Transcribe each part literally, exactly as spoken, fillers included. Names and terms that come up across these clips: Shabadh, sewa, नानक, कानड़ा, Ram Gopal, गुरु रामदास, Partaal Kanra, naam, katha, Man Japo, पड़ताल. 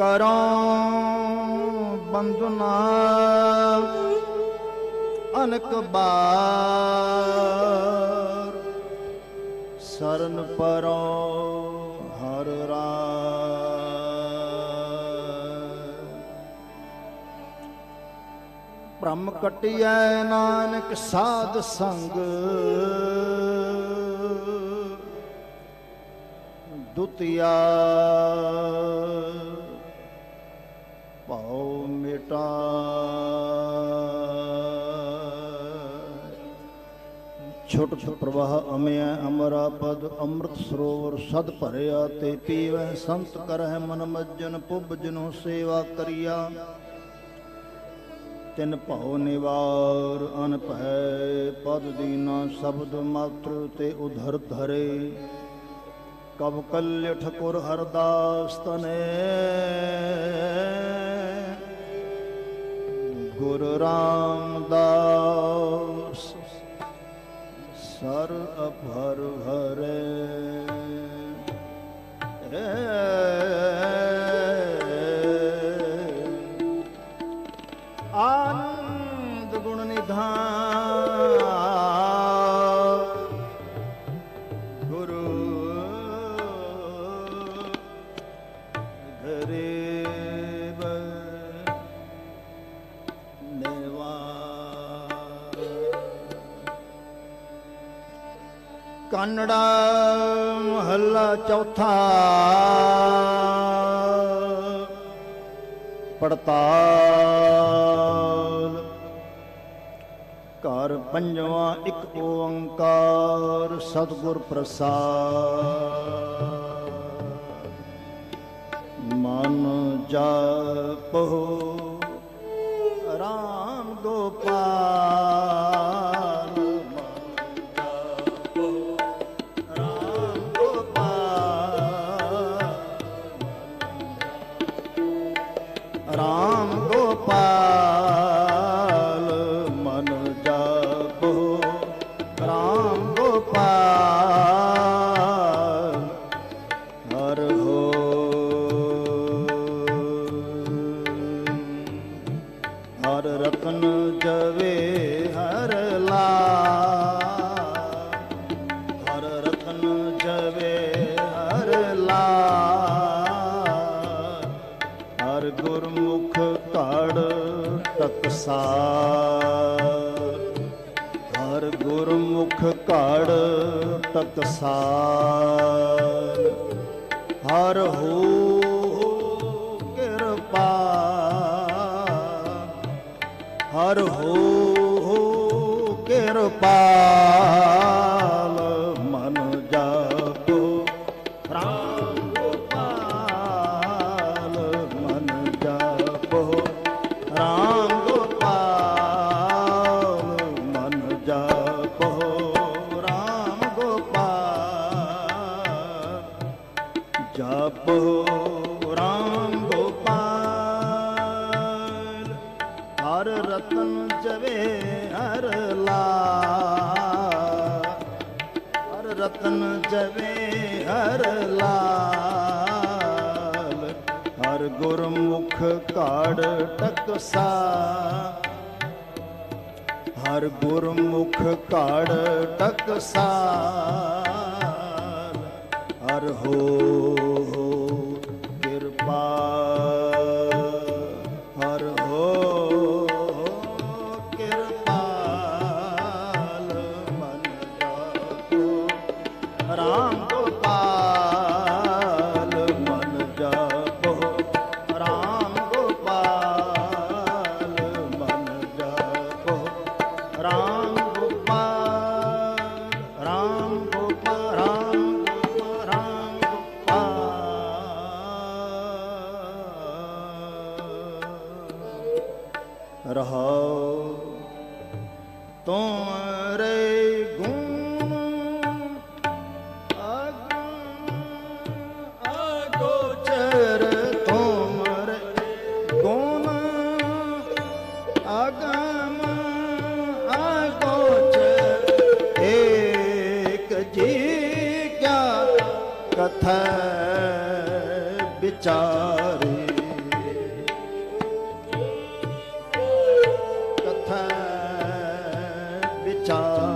करो बंधुना अनक बार शरण परो हर ब्रह्म कटिया नानक साध संग दुतिया पाओ मिटा छोट छोट प्रवाह अमय अमरा पद अमृत सरोवर सद भरिया ते पीवै संत करह मन मज्जन पुब जनो सेवा करिया तिन भौ निवार अन भै पद दीना शब्द मात्र ते उधर धरे कब कल्य ठकुर हरदास तने गुरु रामदास सर अभर भरे आनंद गुण निधान कानड़ा महला चौथा पड़ताल कर पंजवा एक ओंकार सतगुर प्रसाद मन जापो राम गोपाल हर गुरमुख काड़ तकसार हर हो कृपा हर हो कृपा जवे हर लाल हर गुरमुख काड़ टकसार हर गुरमुख काड़ टकसार हर हो कृपा हर हो अगम अगोचर थे बिचारे कथे बिचारे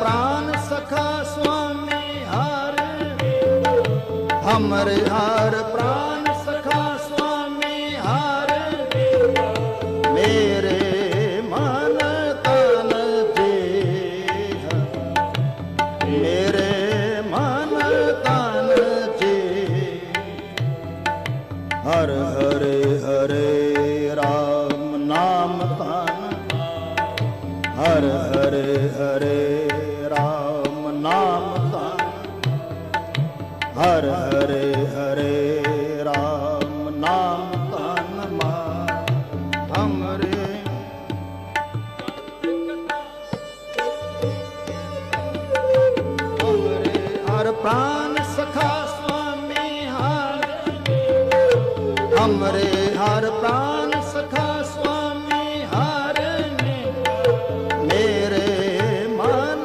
प्राण सखा स्वामी हार मेरे हर हरे हरे राम नाम तान हर हरे हरे राम नाम तान हर हरे हरे राम नाम तान मां हमरे हमरे हर प्राण सखा हमरे हर प्राण सखा स्वामी हर में मेरे मन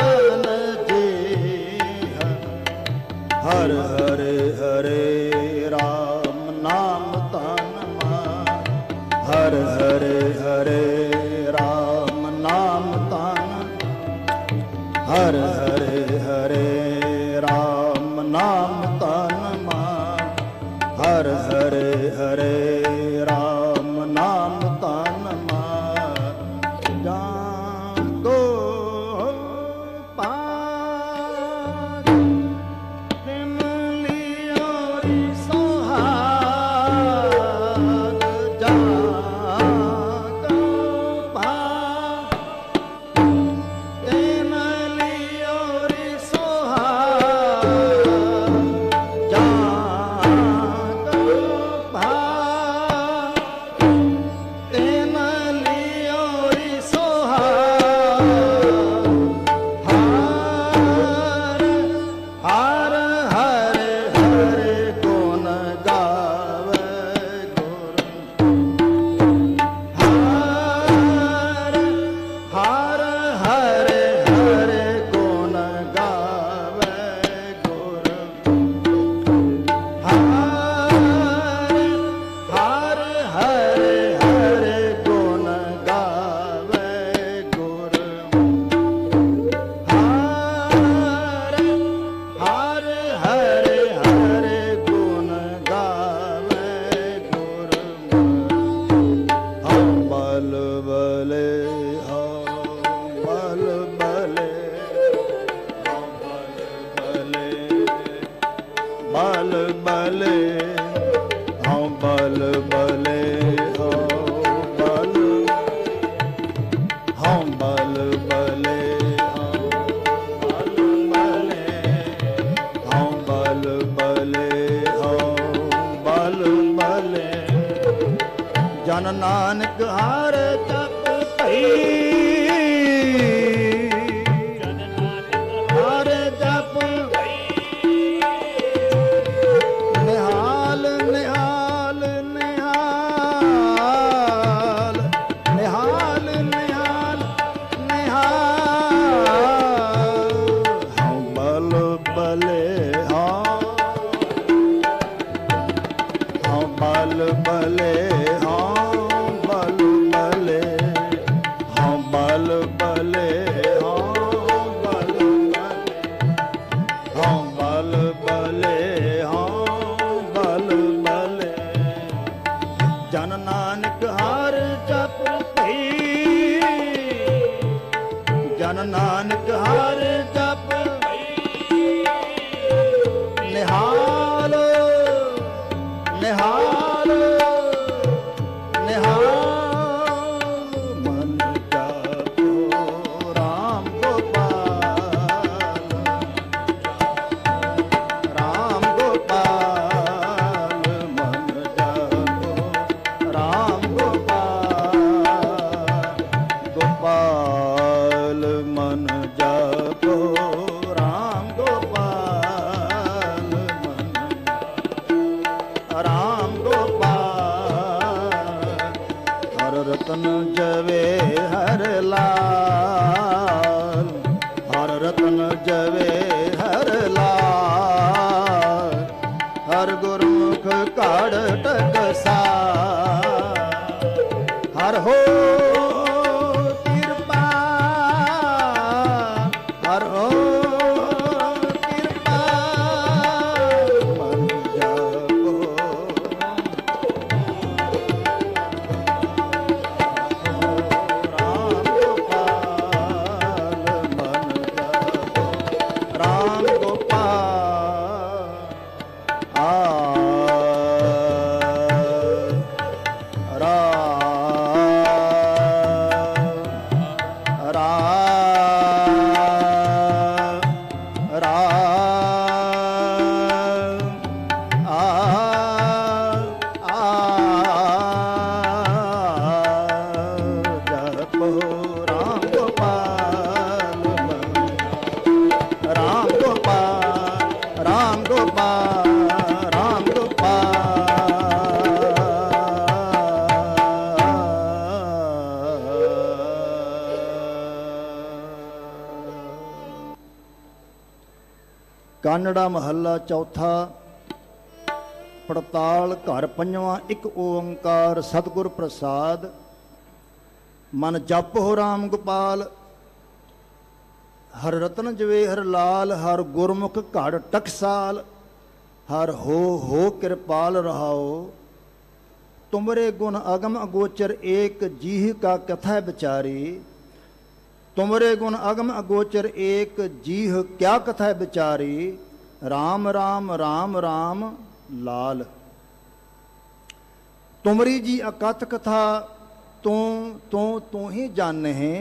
तन देह हर हरे हरे राम नाम तन मां हर हरे हरे राम नाम तन हर हरे हरे राम नाम तन हर हरे हरे राम नाम तान मां जान दो पार प्रेम लियोरी सोहाग जान दो पार प्रेम लियोरी सोहाग जान जन नानक हर जप पई जन नानक हर जप पई निहाल निहाल निहाल निहाल निहाल निहाल हम बल बले हम हम बल बले जन नानक हर जप निहाल निहाल निहाल मन जापो राम गोपाल राम गोपाल मन जापो राम गोपाल गोपाल मन जापो राम गोपाल मन राम गोपाल हर रतन जवे हर लाल हर रतन जवे हर लाल हर गुरुमुख काढ़ टकसा हर हो राम गोपाल आ कानड़ा महला चौथा पड़ताल घर पंजवा एक ओंकार सतगुर प्रसाद। मन जापो राम गोपाल हर रतन जवे हर लाल, हर गुरमुख घड़ टकसाल, हर हो हो कृपाल रहाओ। तुमरे गुण अगम अगोचर एक, जीह का कथा बिचारी। तुमरे गुण अगम अगोचर एक, जीह क्या कथा बिचारी। राम राम राम राम लाल। तुमरी जी अकथ कथा तू तू तू ही जाने हैं।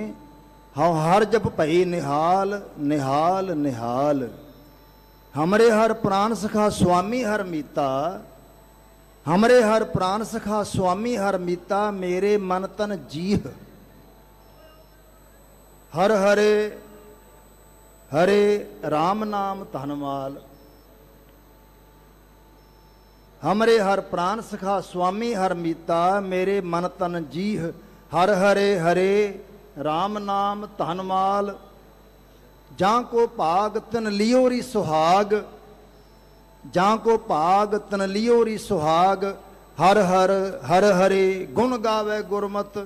हव हर जप भई निहाल निहाल निहाल। हमरे हर प्राण सखा स्वामी हर मीता। हमरे हर प्राण सखा स्वामी हर मीता। मेरे मन तन जीह। हर हरे हरे राम नाम धनमाल। हमरे हर प्राण सखा स्वामी हर मीता। मेरे मन तन जीह। हर हरे हरे राम नाम धनमाल। जां को भाग तन लियोरी सुहाग। जां को भाग तन लियोरी सुहाग। हर हर हर हरे गुण गावे गुरमत।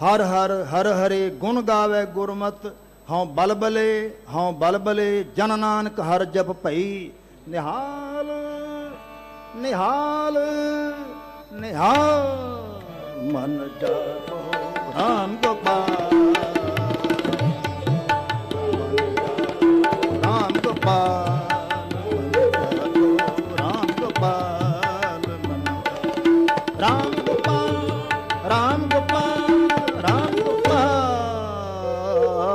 हर हर हर हरे गुण गावे गुरमत। हौं बलबले हौं बलबले जन नानक हर जप भई निहाल निहाल निहाल। मन जापो राम गोपाल राम गोपाल राम गोपाल राम गोपाल राम गोपाल राम गोपाल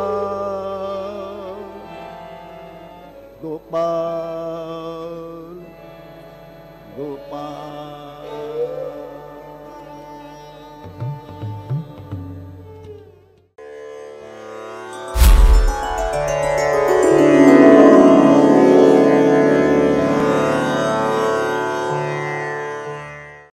गोपाल गोपाल।